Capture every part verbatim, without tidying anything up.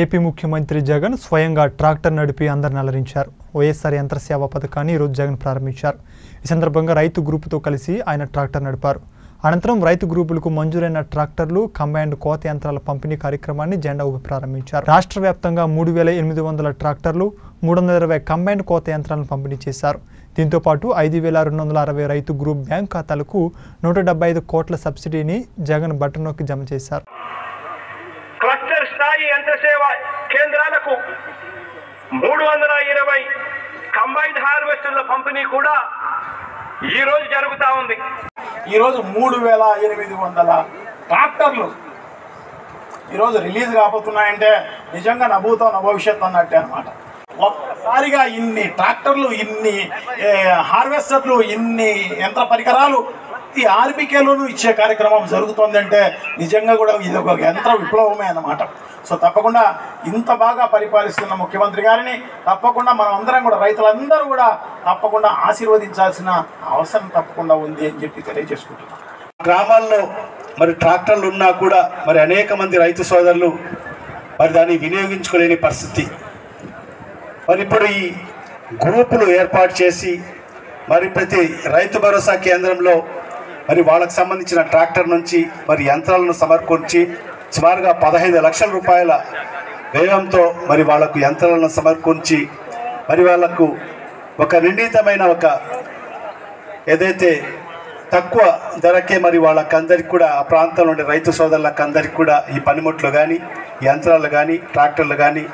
AP ముఖ్యమంత్రి జగన్ స్వయంగా tractor నడిపి అందర్ని అలరించారు। వైఎస్ఆర్ యంత్ర సేవ పథకాన్ని ఈ రోజు జగన్ ప్రారంభించారు। ఈ సందర్భంగా రైతు గ్రూపుతో కలిసి ఆయన ట్రాక్టర్ నడిపారు। అనంతరం రైతు గ్రూపులకు మంజూరైన ట్రాక్టర్లు కంబైన్డ్ కోత యంత్రాల పంపిణీ కార్యక్రమాన్ని జెండా ఊపి ప్రారంభించారు। రాష్ట్ర వ్యాప్తంగా మూడు వేల ఎనిమిది వందల ట్రాక్టర్లు మూడు వందల ఇరవై కంబైన్డ్ కోత యంత్రాలను పంపిణీ చేశారు। దీంతో పాటు ఐదు వేల రెండు వందల అరవై రైతు గ్రూప్ బ్యాంక్ ఖాతాలకు నూట డెబ్బై ఐదు కోట్ల సబ్సిడీని జగన్ బటన్ నొక్కి జమ చేశారు। క్లస్టర్ స్థాయి యంత్ర సేవ కేంద్రాలకు మూడు వందల ఇరవై కంబైన్డ్ హార్వెస్టర్ల పంపిణీ కూడా ఈ రోజు జరుగుతూ ఉంది। ఈరోజు మూడు వేల ఎనిమిది వందల ట్రాక్టర్లు ఈరోజు రిలీజ్ కాబోతున్నాయంటే నిజంగా నభూతో నభవిష్యత్ అన్నట్టే అనమాట। ఒక్కసారిగా ఇన్ని ట్రాక్టర్లు, ఇన్ని హార్వెస్టర్లు, ఇన్ని యంత్ర పరికరాలు ప్రతి ఆర్బీకేలోనూ ఇచ్చే కార్యక్రమం జరుగుతుందంటే నిజంగా కూడా ఇది ఒక యంత్ర విప్లవమే అన్నమాట। సో తప్పకుండా ఇంత బాగా పరిపాలిస్తున్న ముఖ్యమంత్రి గారిని తప్పకుండా మనం అందరం కూడా రైతులందరూ కూడా తప్పకుండా ఆశీర్వదించాల్సిన అవసరం తప్పకుండా ఉంది అని చెప్పి తెలియజేసుకుంటున్నాం। గ్రామాల్లో మరి ట్రాక్టర్లు ఉన్నా కూడా మరి అనేక మంది రైతు సోదరులు మరి దాన్ని వినియోగించుకోలేని పరిస్థితి। మరి ఇప్పుడు ఈ గ్రూపులు ఏర్పాటు చేసి మరి ప్రతి రైతు భరోసా కేంద్రంలో మరి వాళ్ళకు సంబంధించిన ట్రాక్టర్ నుంచి మరి యంత్రాలను సమర్పించి సుమారుగా పదహైదు లక్షల రూపాయల వ్యయంతో మరి వాళ్లకు యంత్రాలను సమర్పించి మరి వాళ్లకు ఒక నిర్ణీతమైన ఒక ఏదైతే తక్కువ ధరకే మరి వాళ్ళకందరికీ కూడా ఆ ప్రాంతంలో ఉండే రైతు సోదరులకు అందరికీ కూడా ఈ పనిముట్లు కానీ, యంత్రాలు కానీ, ట్రాక్టర్లు కానీ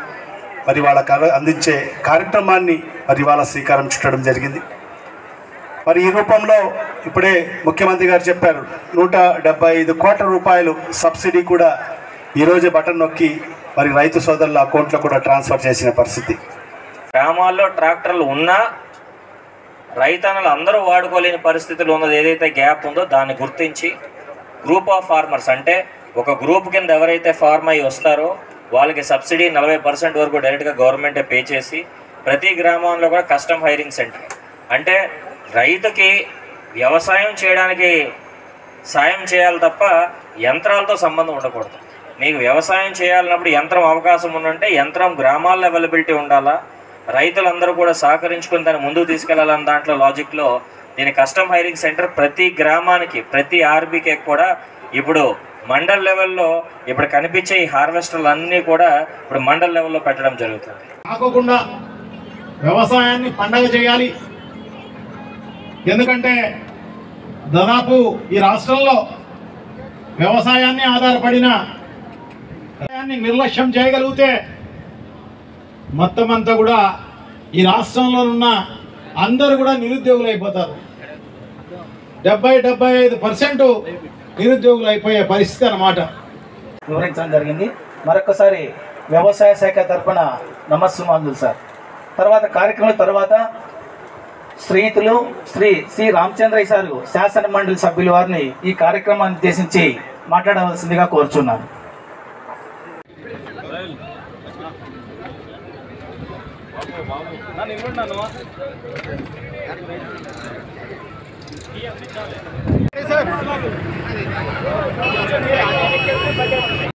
మరి వాళ్ళకు అందించే కార్యక్రమాన్ని మరి వాళ్ళ శ్రీకారం చుట్టడం జరిగింది। మరి ఈ రూపంలో ఇప్పుడే ముఖ్యమంత్రి గారు చెప్పారు, నూట డెబ్బై ఐదు కోట్ల రూపాయలు సబ్సిడీ కూడా ఈరోజు బటన్ నొక్కి మరి రైతు సోదరుల అకౌంట్లో కూడా ట్రాన్స్ఫర్ చేసిన పరిస్థితి। గ్రామాల్లో ట్రాక్టర్లు ఉన్నా రైతన్నలు అందరూ వాడుకోలేని పరిస్థితులు ఉన్నది ఏదైతే గ్యాప్ ఉందో దాన్ని గుర్తించి గ్రూప్ ఆఫ్ ఫార్మర్స్ అంటే ఒక గ్రూప్ కింద ఎవరైతే ఫార్మ్ అయ్యి వస్తారో వాళ్ళకి సబ్సిడీ నలభై పర్సెంట్ వరకు డైరెక్ట్గా గవర్నమెంటే పే చేసి ప్రతి గ్రామంలో కూడా కస్టమ్ హైరింగ్ సెంటర్ అంటే రైతుకి వ్యవసాయం చేయడానికి సాయం చేయాలి తప్ప యంత్రాలతో సంబంధం ఉండకూడదు। మీకు వ్యవసాయం చేయాలన్నప్పుడు యంత్రం అవకాశం ఉందంటే యంత్రం గ్రామాల్లో అవైలబిలిటీ ఉండాలా, రైతులందరూ కూడా సహకరించుకుని దాన్ని ముందుకు తీసుకెళ్లాలని దాంట్లో లాజిక్లో దీని కస్టమ్ హైరింగ్ సెంటర్ ప్రతి గ్రామానికి ప్రతి ఆర్బీకే కూడా ఇప్పుడు మండల్ లెవెల్లో ఇప్పుడు కనిపించే ఈ హార్వెస్టర్లు అన్నీ కూడా ఇప్పుడు మండల్ లెవెల్లో పెట్టడం జరుగుతుంది। ఆగకుండా వ్యవసాయాన్ని పండగ చేయాలి। ఎందుకంటే దాదాపు ఈ రాష్ట్రంలో వ్యవసాయాన్ని ఆధారపడిన నిర్లక్ష్యం చేయగలిగితే మొత్తం అంతా కూడా ఈ రాష్ట్రంలో ఉన్న అందరూ కూడా నిరుద్యోగులు అయిపోతారు। డెబ్బై డెబ్బై ఐదు పర్సెంట్ నిరుద్యోగులు అయిపోయే పరిస్థితి అన్నమాట వివరించడం జరిగింది। మరొకసారి వ్యవసాయ శాఖ తరఫున నమస్సుమాంజులు సార్। తర్వాత కార్యక్రమం తర్వాత శ్రీతులు శ్రీ శ్రీ రామచంద్రయ్య సారు శాసన మండలి సభ్యుల వారిని ఈ కార్యక్రమాన్ని ఉద్దేశించి మాట్లాడవలసిందిగా కోరుచున్నాను।